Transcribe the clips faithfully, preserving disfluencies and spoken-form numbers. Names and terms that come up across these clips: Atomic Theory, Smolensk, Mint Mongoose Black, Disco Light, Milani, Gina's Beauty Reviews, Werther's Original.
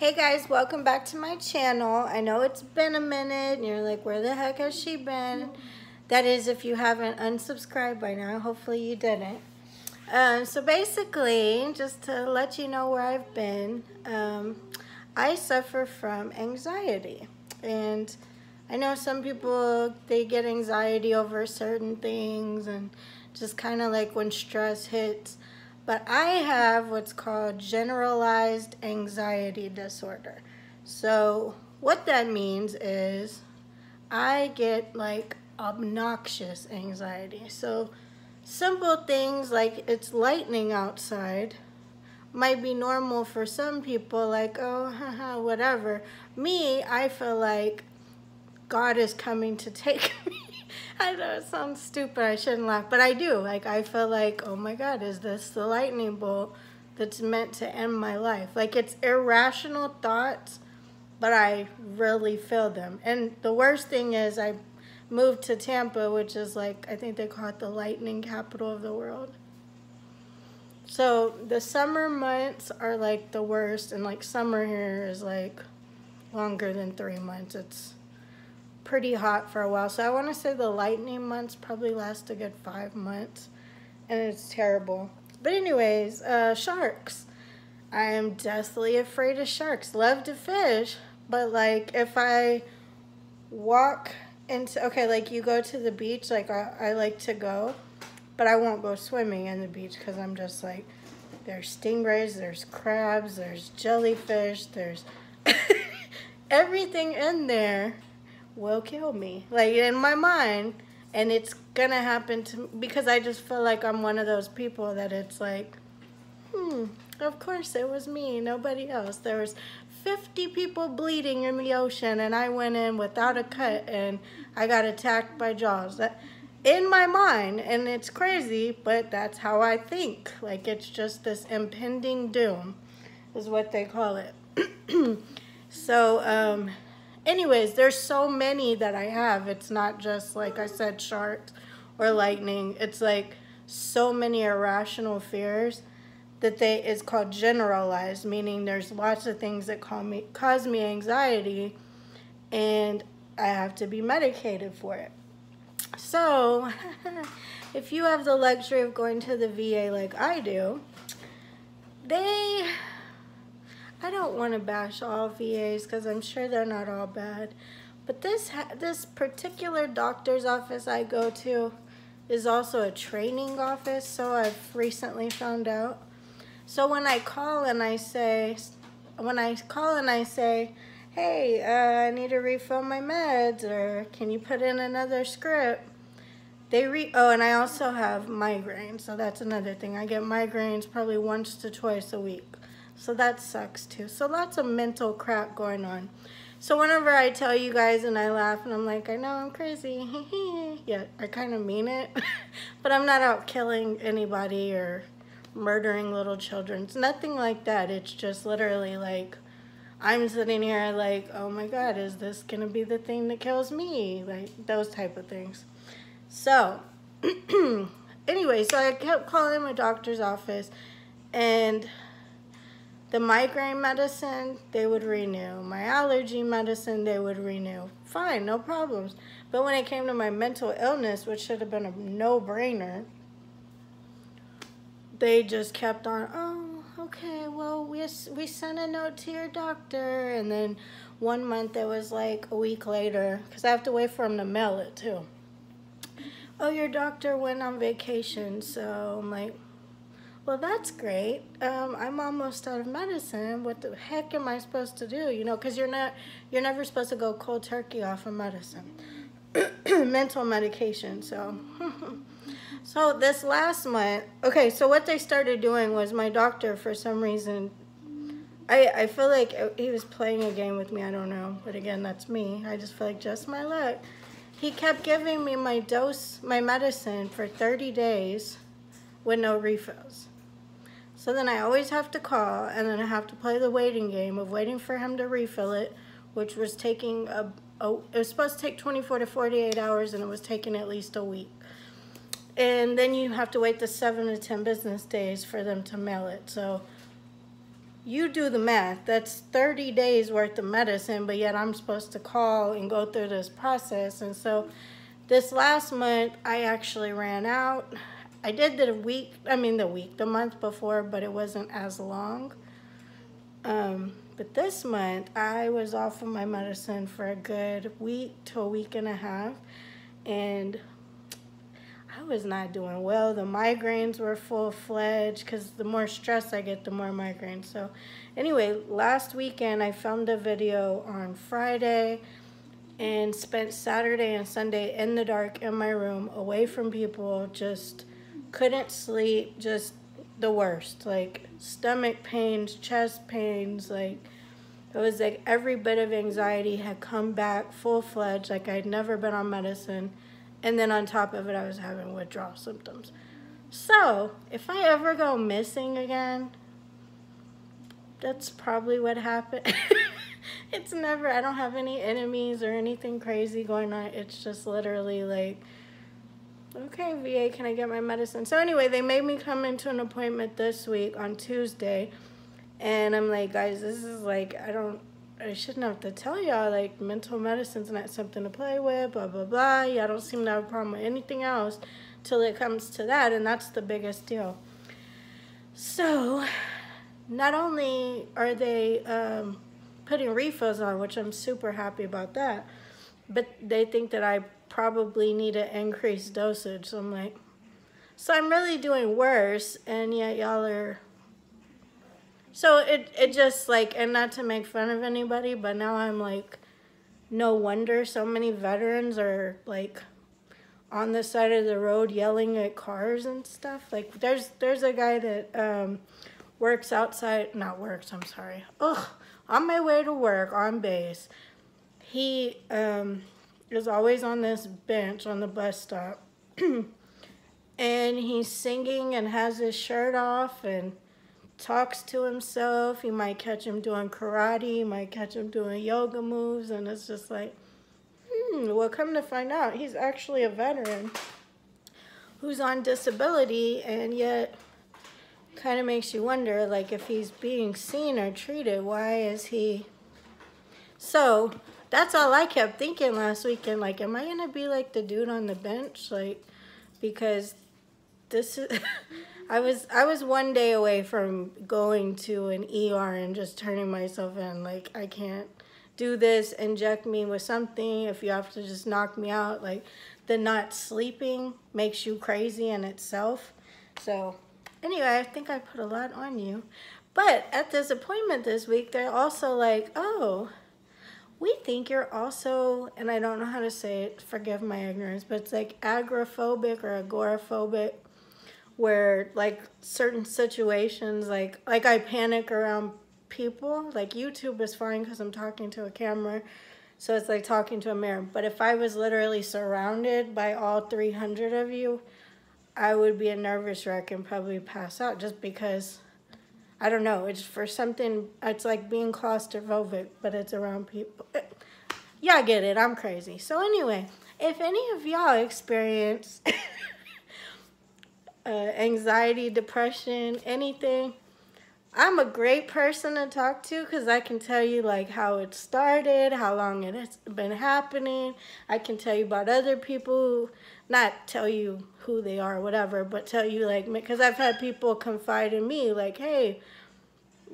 Hey guys, welcome back to my channel. I know it's been a minute and you're like, where the heck has she been? That is if you haven't unsubscribed by now. Hopefully you didn't. Um, so basically, just to let you know where I've been, um, I suffer from anxiety. And I know some people, they get anxiety over certain things and just kind of like when stress hits. But I have what's called generalized anxiety disorder. So what that means is I get like obnoxious anxiety. So simple things like it's lightning outside might be normal for some people, like, oh, haha, whatever. Me, I feel like God is coming to take me. I know it sounds stupid, I shouldn't laugh, but I do. Like, I feel like, oh my God, is this the lightning bolt that's meant to end my life? Like, it's irrational thoughts, but I really feel them. And the worst thing is I moved to Tampa, which is like, I think they call it the lightning capital of the world. So the summer months are like the worst, and like summer here is like longer than three months. It's pretty hot for a while, so I want to say the lightning months probably last a good five months, and it's terrible. But anyways, uh, sharks, I am deathly afraid of sharks. Love to fish, but like if I walk into, okay, like you go to the beach, like I, I like to go, but I won't go swimming in the beach because I'm just like, there's stingrays, there's crabs, there's jellyfish, there's everything in there will kill me, like in my mind, and it's gonna happen to me because I just feel like I'm one of those people that it's like, hmm, of course it was me, nobody else. There was fifty people bleeding in the ocean and I went in without a cut and I got attacked by jaws. That, in my mind, and it's crazy, but that's how I think. Like, it's just this impending doom is what they call it. So, um, anyways, there's so many that I have. It's not just, like I said, sharks or lightning. It's like so many irrational fears that they is called generalized, meaning there's lots of things that call me, cause me anxiety, and I have to be medicated for it. So if you have the luxury of going to the V A like I do, they... I don't want to bash all V As because I'm sure they're not all bad. But this ha this particular doctor's office I go to is also a training office, so I've recently found out. So when I call and I say, when I call and I say, hey, uh, I need to refill my meds, or can you put in another script? They re oh, and I also have migraines, so that's another thing. I get migraines probably once to twice a week. So that sucks too. So lots of mental crap going on. So whenever I tell you guys and I laugh and I'm like, I know I'm crazy. Yeah, I kind of mean it. But I'm not out killing anybody or murdering little children. It's nothing like that. It's just literally like, I'm sitting here like, oh my God, is this gonna be the thing that kills me? Like those type of things. So anyway, so I kept calling my doctor's office, and the migraine medicine, they would renew. My allergy medicine, they would renew. Fine, no problems. But when it came to my mental illness, which should have been a no-brainer, they just kept on, oh, okay, well, we, we sent a note to your doctor. And then one month, it was like a week later, because I have to wait for him to mail it, too. Oh, your doctor went on vacation, so I'm like, well, that's great. Um, I'm almost out of medicine. What the heck am I supposed to do? You know, because you're not, you're never supposed to go cold turkey off of medicine, mental medication. So, so this last month, okay. So what they started doing was my doctor, for some reason, I I feel like he was playing a game with me. I don't know, but again, that's me. I just feel like just my luck. He kept giving me my dose, my medicine for thirty days with no refills. So then I always have to call, and then I have to play the waiting game of waiting for him to refill it, which was taking a, a it was supposed to take twenty-four to forty-eight hours, and it was taking at least a week. And then you have to wait the seven to ten business days for them to mail it. So you do the math. That's thirty days worth of medicine, but yet I'm supposed to call and go through this process. And so this last month, I actually ran out. I did the week, I mean the week, the month before, but it wasn't as long. Um, but this month, I was off of my medicine for a good week to a week and a half. And I was not doing well. The migraines were full-fledged because the more stress I get, the more migraines. So anyway, last weekend I filmed a video on Friday and spent Saturday and Sunday in the dark in my room, away from people, just couldn't sleep, just the worst. Like stomach pains, chest pains, like it was like every bit of anxiety had come back full-fledged, like I'd never been on medicine. And then on top of it, I was having withdrawal symptoms. So if I ever go missing again, that's probably what happened. It's never, I don't have any enemies or anything crazy going on. It's just literally like, okay, V A, can I get my medicine? So anyway, they made me come into an appointment this week on Tuesday. And I'm like, guys, this is like, I don't, I shouldn't have to tell y'all, like, mental medicine's not something to play with, blah, blah, blah. Y'all don't seem to have a problem with anything else till it comes to that, and that's the biggest deal. So, not only are they um, putting refills on, which I'm super happy about that, but they think that I probably need an increased dosage. So I'm like, so I'm really doing worse, and yet y'all are... So it, it just like, and not to make fun of anybody, but now I'm like, no wonder so many veterans are like on the side of the road yelling at cars and stuff. Like there's there's a guy that um, works outside, not works, I'm sorry. Ugh, on my way to work, on base. He um, is always on this bench on the bus stop and he's singing and has his shirt off and talks to himself. You might catch him doing karate, you might catch him doing yoga moves, and it's just like, hmm, well, come to find out, he's actually a veteran who's on disability, and yet kind of makes you wonder, like, if he's being seen or treated, why is he... So that's all I kept thinking last weekend, like, am I going to be like the dude on the bench? Like, because this is... I was I was one day away from going to an E R and just turning myself in. Like, I can't do this, inject me with something. If you have to just knock me out, like, the not sleeping makes you crazy in itself. So anyway, I think I put a lot on you. But at this appointment this week, they're also like, oh, we think you're also, and I don't know how to say it, forgive my ignorance, but it's like agoraphobic or agoraphobic, where like certain situations, like like I panic around people. Like YouTube is fine because I'm talking to a camera, so it's like talking to a mirror. But if I was literally surrounded by all three hundred of you, I would be a nervous wreck and probably pass out just because, I don't know, it's for something, it's like being claustrophobic, but it's around people. Yeah, I get it, I'm crazy. So anyway, if any of y'all experience Uh, anxiety, depression, anything, I'm a great person to talk to because I can tell you like how it started, how long it has been happening. I can tell you about other people, who, not tell you who they are, whatever, but tell you like, because I've had people confide in me like, hey,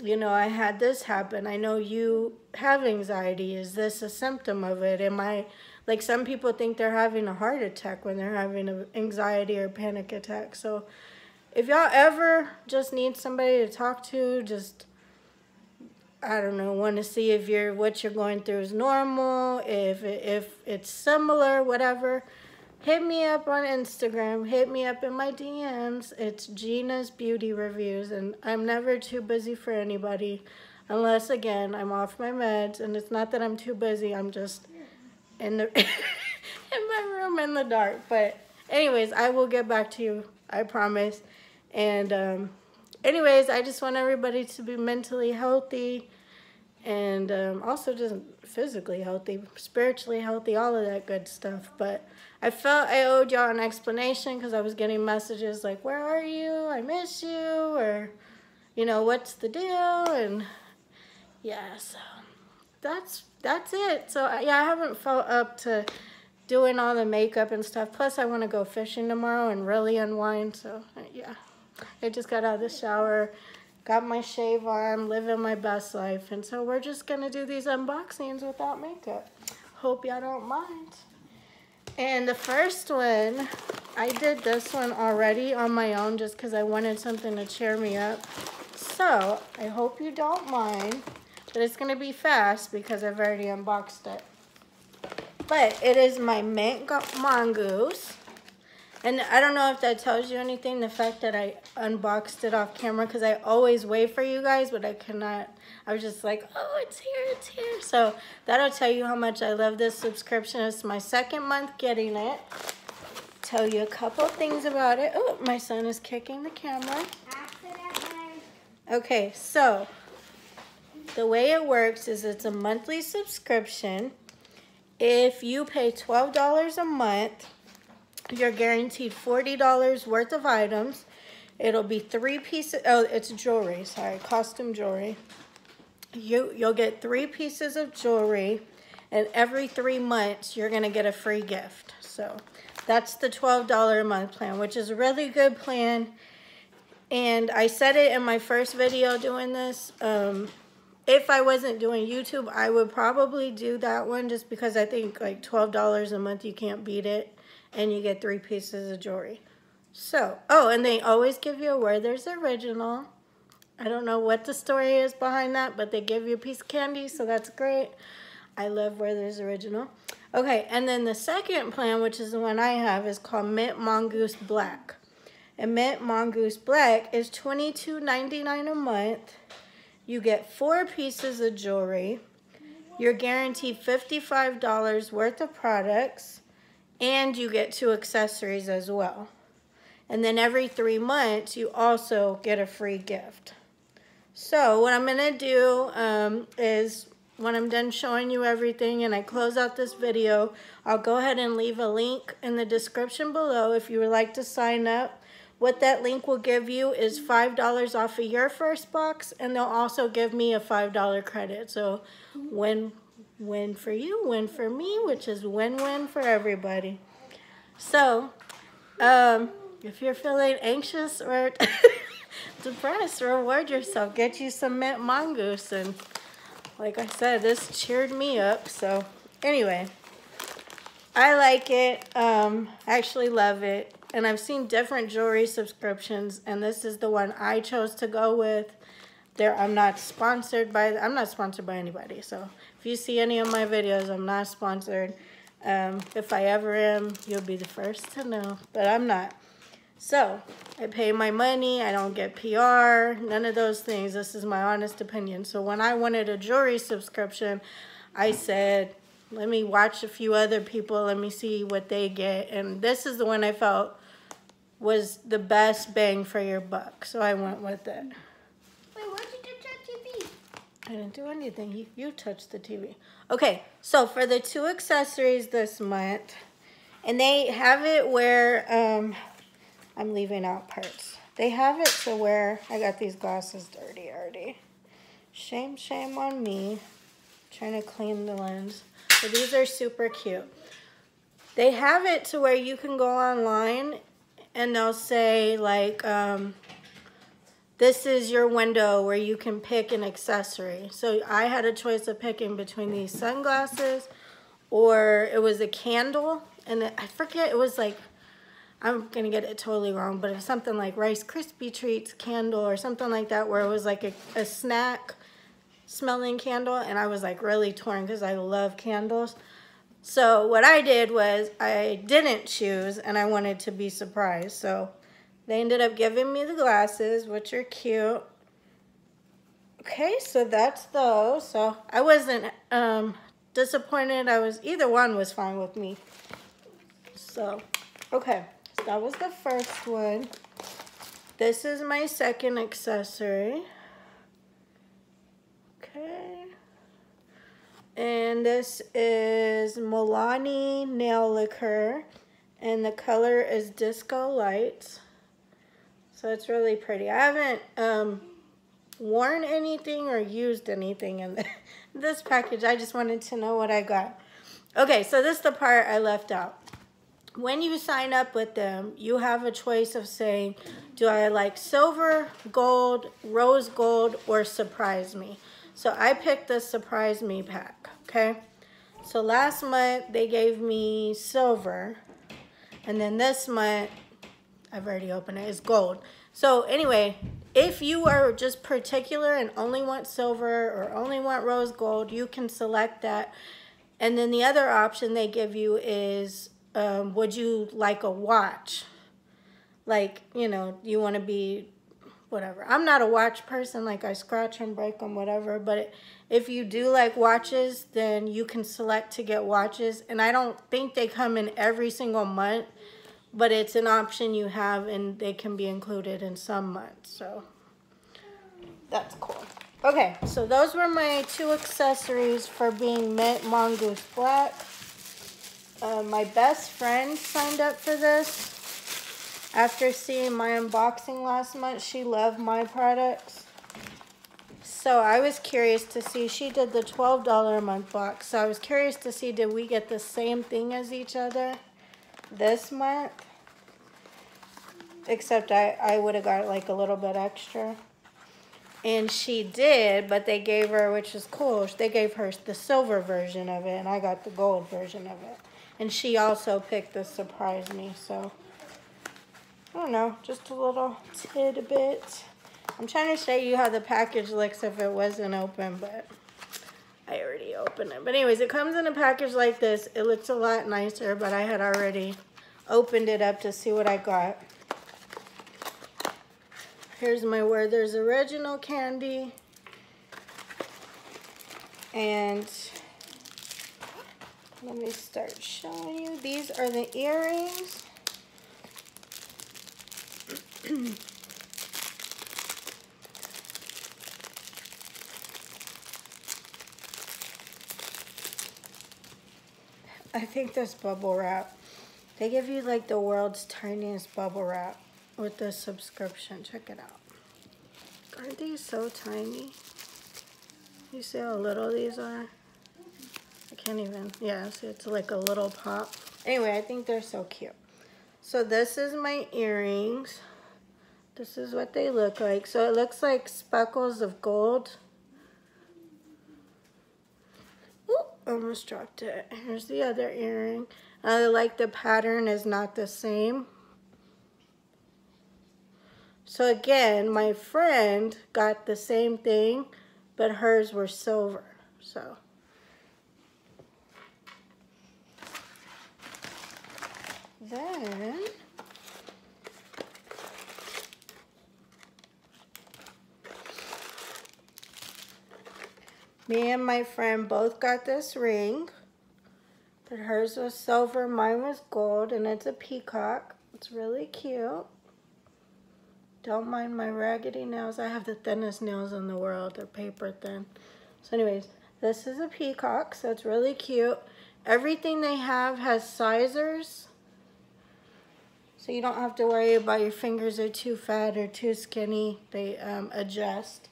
you know, I had this happen. I know you have anxiety. Is this a symptom of it? Am I... Like, some people think they're having a heart attack when they're having an anxiety or panic attack. So if y'all ever just need somebody to talk to, just, I don't know, want to see if you're what you're going through is normal, if, if it's similar, whatever, hit me up on Instagram. Hit me up in my D Ms. It's Gina's Beauty Reviews, and I'm never too busy for anybody unless, again, I'm off my meds. And it's not that I'm too busy. I'm just... in the in my room in the dark. But anyways, I will get back to you, I promise. And um anyways, I just want everybody to be mentally healthy and um also just physically healthy, spiritually healthy, all of that good stuff. But I felt I owed y'all an explanation because I was getting messages like, where are you, I miss you, or you know, what's the deal? And yeah, so that's that's it. So yeah, I haven't felt up to doing all the makeup and stuff. Plus I want to go fishing tomorrow and really unwind. So yeah, I just got out of the shower, got my shave on, living my best life. And so we're just gonna do these unboxings without makeup. Hope y'all don't mind. And the first one, I did this one already on my own just because I wanted something to cheer me up. So I hope you don't mind, but it's gonna be fast because I've already unboxed it. But it is my Mint Mongoose. And I don't know if that tells you anything, the fact that I unboxed it off camera, because I always wait for you guys, but I cannot. I was just like, oh, it's here, it's here. So that'll tell you how much I love this subscription. It's my second month getting it. Tell you a couple things about it. Oh, my son is kicking the camera. Okay, so the way it works is it's a monthly subscription. If you pay twelve dollars a month, you're guaranteed forty dollars worth of items. It'll be three pieces. Oh, it's jewelry. Sorry, costume jewelry. You, you'll get three pieces of jewelry, and every three months, you're going to get a free gift. So that's the twelve dollars a month plan, which is a really good plan. And I said it in my first video doing this. Um, if I wasn't doing YouTube, I would probably do that one just because I think like twelve dollars a month, you can't beat it. And you get three pieces of jewelry. So, oh, and they always give you a Werther's Original. I don't know what the story is behind that, but they give you a piece of candy, so that's great. I love Werther's Original. Okay, and then the second plan, which is the one I have, is called Mint Mongoose Black. And Mint Mongoose Black is twenty-two ninety-nine a month. You get four pieces of jewelry. You're guaranteed fifty-five dollars worth of products. And you get two accessories as well. And then every three months, you also get a free gift. So what I'm gonna do um, is when I'm done showing you everything and I close out this video, I'll go ahead and leave a link in the description below if you would like to sign up. What that link will give you is five dollars off of your first box, and they'll also give me a five dollar credit. So when win for you, win for me, which is win-win for everybody. So, um, if you're feeling anxious or depressed, reward yourself. Get you some Mint Mongoose. And like I said, this cheered me up. So anyway, I like it. Um, I actually love it. And I've seen different jewelry subscriptions, and this is the one I chose to go with. There, I'm not sponsored by, I'm not sponsored by anybody. So if you see any of my videos, I'm not sponsored. Um, if I ever am, you'll be the first to know, but I'm not. So I pay my money, I don't get P R, none of those things. This is my honest opinion. So when I wanted a jewelry subscription, I said, let me watch a few other people, let me see what they get. And this is the one I felt was the best bang for your buck. So I went with it. I didn't do anything. You, you touched the T V. Okay, so for the two accessories this month, and they have it where, um, I'm leaving out parts. They have it to where, I got these glasses dirty already. Shame, shame on me. I'm trying to clean the lens. But these are super cute. They have it to where you can go online and they'll say like, um, this is your window where you can pick an accessory. So I had a choice of picking between these sunglasses, or it was a candle, and I forget, it was like, I'm gonna get it totally wrong, but it was something like Rice Krispie Treats candle or something like that, where it was like a, a snack smelling candle, and I was like really torn because I love candles. So what I did was I didn't choose, and I wanted to be surprised. So they ended up giving me the glasses, which are cute. Okay, so that's those. So I wasn't um, disappointed. I was, either one was fine with me. So, okay, so that was the first one. This is my second accessory. Okay. And this is Milani nail lacquer, and the color is Disco Light. So it's really pretty. I haven't um, worn anything or used anything in this package. I just wanted to know what I got. Okay, so this is the part I left out. When you sign up with them, you have a choice of saying, do I like silver, gold, rose gold, or surprise me? So I picked the surprise me pack, okay? So last month they gave me silver, and then this month, I've already opened it, it's gold. So anyway, if you are just particular and only want silver or only want rose gold, you can select that. And then the other option they give you is, um, would you like a watch? Like, you know, you want to be whatever. I'm not a watch person, like I scratch and break them, whatever. But it, if you do like watches, then you can select to get watches. And I don't think they come in every single month, but it's an option you have, and they can be included in some months. So that's cool. Okay, so those were my two accessories for being Mint Mongoose Black. Uh, my best friend signed up for this. After seeing my unboxing last month, she loved my products. So I was curious to see, she did the twelve dollar a month box. So I was curious to see, did we get the same thing as each other this month? Except I, I would have got like a little bit extra. And she did, but they gave her, which is cool, they gave her the silver version of it, and I got the gold version of it. And she also picked the surprise me, so. I don't know, just a little tidbit. I'm trying to show you how the package looks if it wasn't open, but I already opened it. But anyways, it comes in a package like this. It looks a lot nicer, but I had already opened it up to see what I got. Here's my Werther's Original candy. And let me start showing you. These are the earrings. I think this bubble wrap, they give you like the world's tiniest bubble wrap with the subscription. Check it out. Aren't these so tiny? You see how little these are? I can't even, yeah, see, it's like a little pop. Anyway, I think they're so cute. So this is my earrings. This is what they look like. So it looks like speckles of gold. Ooh, almost dropped it. Here's the other earring. I like the pattern is not the same. So again, my friend got the same thing, but hers were silver, so. Then, me and my friend both got this ring, but hers was silver, mine was gold, and it's a peacock. It's really cute. Don't mind my raggedy nails. I have the thinnest nails in the world. They're paper thin. So anyways, this is a peacock, so it's really cute. Everything they have has sizers, so you don't have to worry about your fingers are too fat or too skinny. They um, adjust.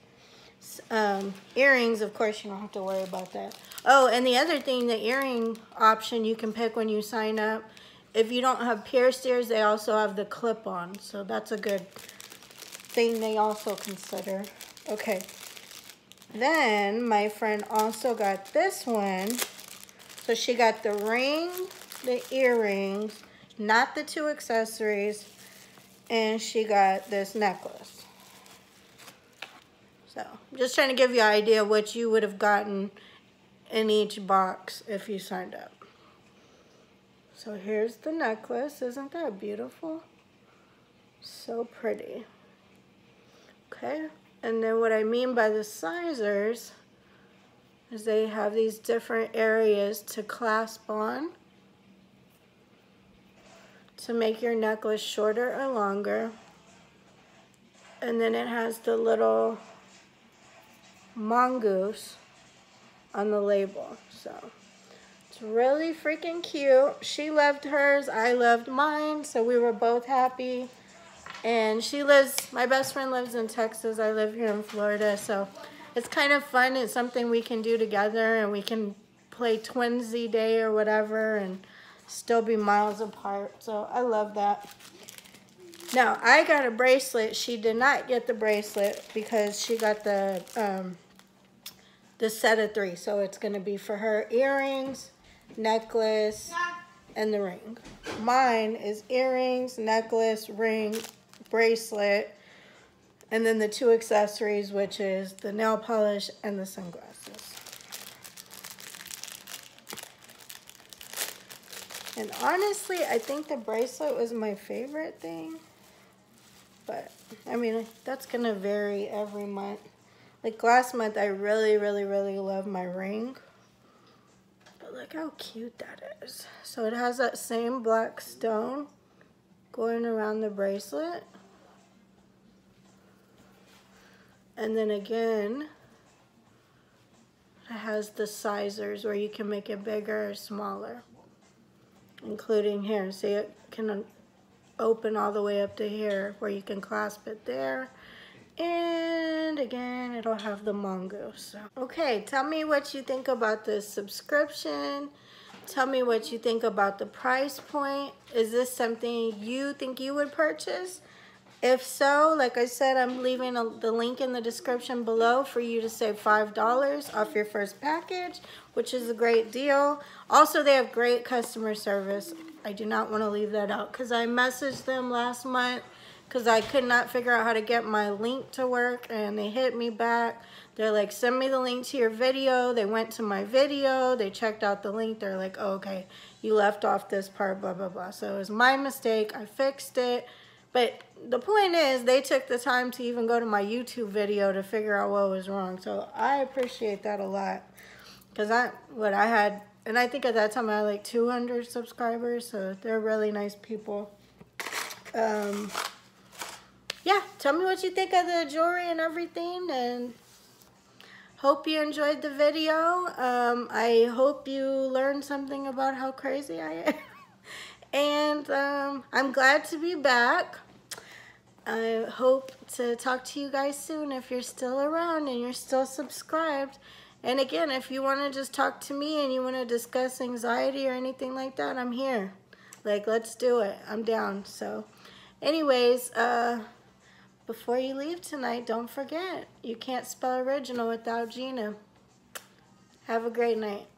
Um, earrings, of course, you don't have to worry about that. Oh, and the other thing, the earring option you can pick when you sign up. If you don't have pierced ears, they also have the clip-on, so that's a good thing they also consider. Okay, then my friend also got this one. So she got the ring, the earrings, not the two accessories, and she got this necklace. So I'm just trying to give you an idea what you would have gotten in each box if you signed up. So here's the necklace. Isn't that beautiful? So pretty. Okay, and then what I mean by the sizers is they have these different areas to clasp on to make your necklace shorter or longer. And then it has the little mongoose on the label. So it's really freaking cute. She loved hers, I loved mine, so we were both happy. And she lives, my best friend lives in Texas. I live here in Florida. So it's kind of fun. It's something we can do together, and we can play Twinsy Day or whatever and still be miles apart. So I love that. Now, I got a bracelet. She did not get the bracelet because she got the um, the set of three. So it's going to be for her earrings, necklace, and the ring. Mine is earrings, necklace, ring, bracelet, and then the two accessories, which is the nail polish and the sunglasses. And honestly, I think the bracelet was my favorite thing. But, I mean, that's going to vary every month. Like last month, I really, really, really loved my ring. But look how cute that is. So it has that same black stone going around the bracelet. And then again, it has the sizers where you can make it bigger or smaller, including here. See, it can open all the way up to here where you can clasp it there. And again, it'll have the mongoose. Okay, tell me what you think about this subscription. Tell me what you think about the price point. Is this something you think you would purchase? If so, like I said, I'm leaving a, the link in the description below for you to save five dollars off your first package, which is a great deal. Also, they have great customer service. I do not want to leave that out because I messaged them last month because I could not figure out how to get my link to work, and they hit me back. They're like, send me the link to your video. They went to my video. They checked out the link. They're like, oh, okay, you left off this part, blah, blah, blah. So it was my mistake. I fixed it. But the point is, they took the time to even go to my YouTube video to figure out what was wrong. So I appreciate that a lot. Because I, what I had, and I think at that time I had like two hundred subscribers. So they're really nice people. Um, yeah, tell me what you think of the jewelry and everything. And hope you enjoyed the video. Um, I hope you learned something about how crazy I am. And um, I'm glad to be back. I hope to talk to you guys soon if you're still around and you're still subscribed. And again, if you want to just talk to me and you want to discuss anxiety or anything like that, I'm here. Like, let's do it. I'm down. So anyways, uh, before you leave tonight, don't forget, you can't spell original without Gina. Have a great night.